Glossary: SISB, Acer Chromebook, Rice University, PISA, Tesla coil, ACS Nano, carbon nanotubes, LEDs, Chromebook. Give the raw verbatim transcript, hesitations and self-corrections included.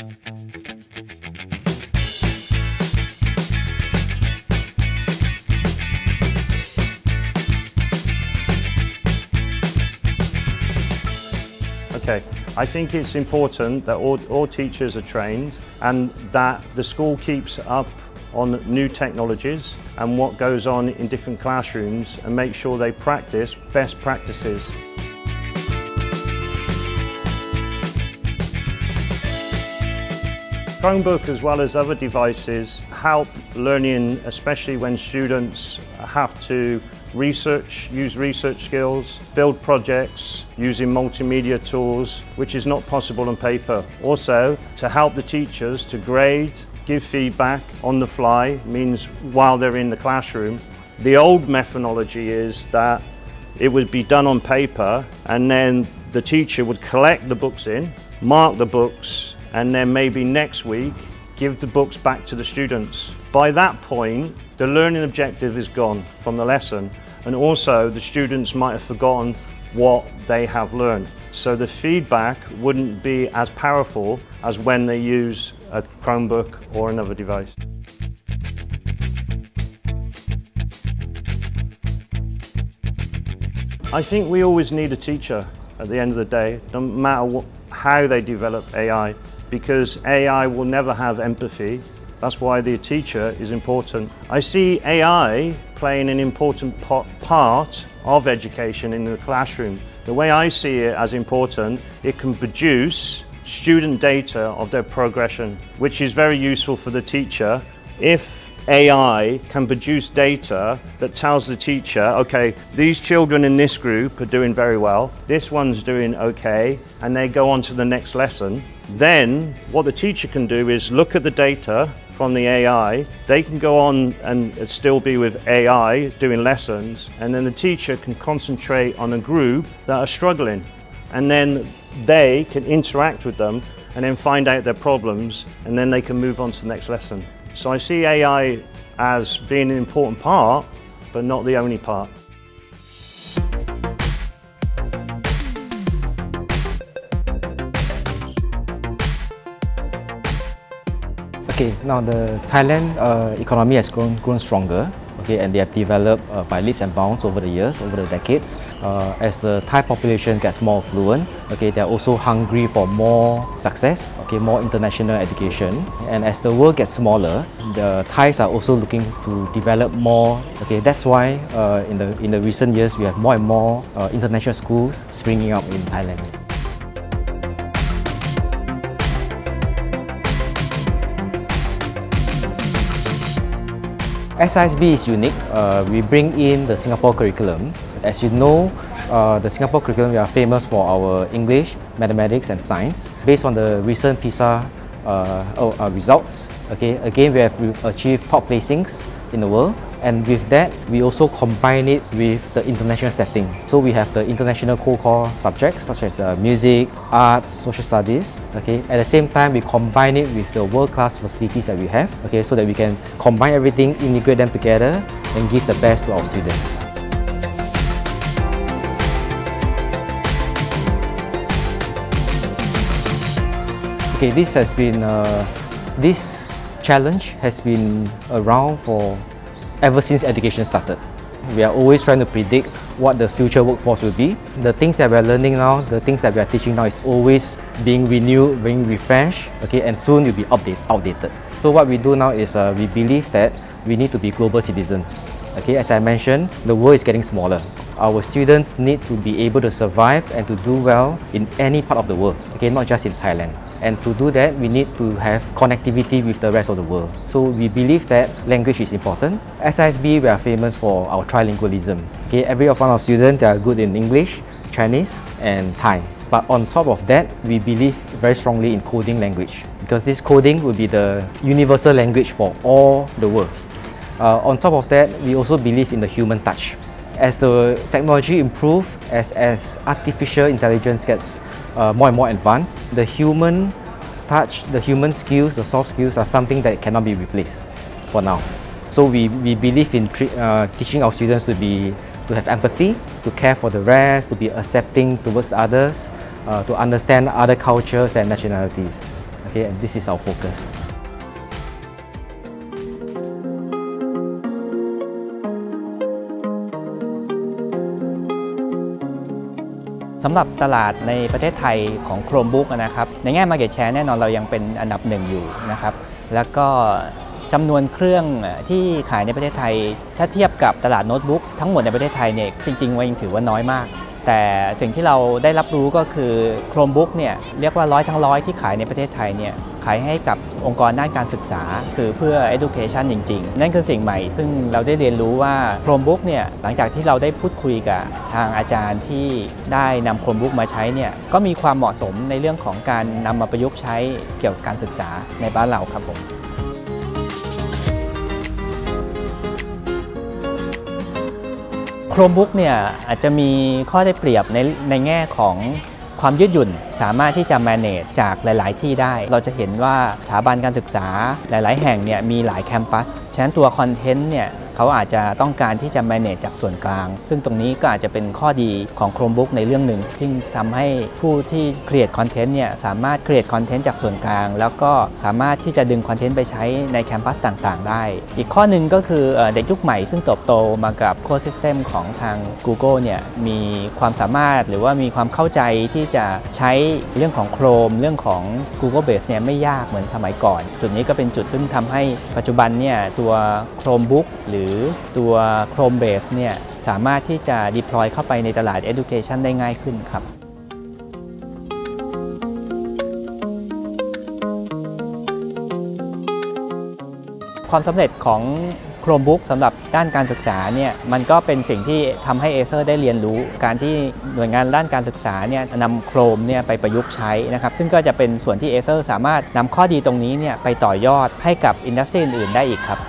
Okay, I think it's important that all, all teachers are trained and that the school keeps up on new technologies and what goes on in different classrooms and make sure they practice best practices. Chromebook, as well as other devices, help learning, especially when students have to research, use research skills, build projects using multimedia tools, which is not possible on paper. Also, to help the teachers to grade, give feedback on the fly, means while they're in the classroom. The old methodology is that it would be done on paper and then the teacher would collect the books in, mark the books, and then maybe next week give the books back to the students. By that point, the learning objective is gone from the lesson, and also the students might have forgotten what they have learned. So the feedback wouldn't be as powerful as when they use a Chromebook or another device. I think we always need a teacher at the end of the day, no matter what, how they develop A I, because A I will never have empathy. That's why the teacher is important. I see A I playing an important part of education in the classroom. The way I see it as important, it can produce student data of their progression, which is very useful for the teacher. If A I can produce data that tells the teacher, okay, these children in this group are doing very well, this one's doing okay, and they go on to the next lesson, then what the teacher can do is look at the data from the A I, they can go on and still be with A I doing lessons, and then the teacher can concentrate on a group that are struggling, and then they can interact with them and then find out their problems, and then they can move on to the next lesson. So I see A I as being an important part, but not the only part. Okay, now the Thailand uh, economy has grown, grown stronger, okay, and they have developed uh, by leaps and bounds over the years, over the decades. Uh, as the Thai population gets more affluent, okay, they're also hungry for more success, okay, more international education. And as the world gets smaller, the Thais are also looking to develop more. Okay, that's why uh, in, the, in the recent years, we have more and more uh, international schools springing up in Thailand. S I S B is unique. Uh, we bring in the Singapore curriculum. As you know, uh, the Singapore curriculum, we are famous for our English, mathematics and science. Based on the recent PISA uh, oh, uh, results, okay, again we have achieved top placings in the world. And with that, we also combine it with the international setting. So we have the international core subjects such as uh, music, arts, social studies. Okay, at the same time, we combine it with the world-class facilities that we have. Okay, so that we can combine everything, integrate them together, and give the best to our students. Okay, this has been uh, this challenge has been around for. Ever since education started. We are always trying to predict what the future workforce will be. The things that we are learning now, the things that we are teaching now is always being renewed, being refreshed, okay, and soon it will be update, outdated. So what we do now is uh, we believe that we need to be global citizens. Okay, as I mentioned, the world is getting smaller. Our students need to be able to survive and to do well in any part of the world, okay, not just in Thailand. And to do that, we need to have connectivity with the rest of the world. So we believe that language is important. S I S B, we are famous for our trilingualism. Okay, every of our students, they are good in English, Chinese, and Thai. But on top of that, we believe very strongly in coding language, because this coding will be the universal language for all the world. Uh, on top of that, we also believe in the human touch. As the technology improves, as, as artificial intelligence gets Uh, more and more advanced, the human touch, the human skills, the soft skills are something that cannot be replaced for now. So we, we believe in uh, teaching our students to be to have empathy, to care for the rest, to be accepting towards others, uh, to understand other cultures and nationalities. Okay, and this is our focus.สำหรับตลาดในประเทศไทยของ Chromebook นะครับในแง่ Market Share แน่นอนเรายังเป็นอันดับหนึ่งอยู่นะครับแล้วก็จำนวนเครื่องที่ขายในประเทศไทยถ้าเทียบกับตลาดโน้ตบุ๊กทั้งหมดในประเทศไทยเนี่ยจริงๆว่ายังถือว่าน้อยมากแต่สิ่งที่เราได้รับรู้ก็คือ Chromebook เนี่ยเรียกว่าร้อยทั้งร้อยที่ขายในประเทศไทยเนี่ยขายให้กับองค์กรด้านการศึกษาคือเพื่อ education จริงๆนั่นคือสิ่งใหม่ซึ่งเราได้เรียนรู้ว่า Chromebook เนี่ยหลังจากที่เราได้พูดคุยกับทางอาจารย์ที่ได้นำ Chromebook มาใช้เนี่ยก็มีความเหมาะสมในเรื่องของการนำมาประยุกต์ใช้เกี่ยวกับการศึกษาในบ้านเราครับผมChromebook เนี่ยอาจจะมีข้อได้เปรียบในในแง่ของความยืดหยุ่นสามารถที่จะ manage จากหลายๆที่ได้เราจะเห็นว่าสถาบันการศึกษาหลายๆแห่งเนี่ยมีหลายแคมปัสฉะนั้นตัวคอนเทนต์เนี่ยเขาอาจจะต้องการที่จะ manage จากส่วนกลางซึ่งตรงนี้ก็อาจจะเป็นข้อดีของ Chromebook ในเรื่องหนึ่งที่ทำให้ผู้ที่ create content เนี่ยสามารถ create content จากส่วนกลางแล้วก็สามารถที่จะดึง content ไปใช้ในแคมปัสต่างๆได้อีกข้อหนึ่งก็คือเด็กยุคใหม่ซึ่งเติบโตมากับ ecosystem ของทาง Google เนี่ยมีความสามารถหรือว่ามีความเข้าใจที่จะใช้เรื่องของ Chrome เรื่องของ Google Base เนี่ยไม่ยากเหมือนสมัยก่อนจุดนี้ก็เป็นจุดซึ่งทำให้ปัจจุบันเนี่ยตัว Chromebook หรือตัว Chrome Base เนี่ยสามารถที่จะ deploy เข้าไปในตลาด education ได้ง่ายขึ้นครับความสำเร็จของ Chromebook สำหรับด้านการศึกษาเนี่ยมันก็เป็นสิ่งที่ทำให้ Acer ได้เรียนรู้การที่หน่วยงานด้านการศึกษาเนี่ยนำ Chrome เนี่ยไปประยุกต์ใช้นะครับซึ่งก็จะเป็นส่วนที่ Acer สามารถนำข้อดีตรงนี้เนี่ยไปต่อยอดให้กับอินดัสทรีอื่นๆได้อีกครับ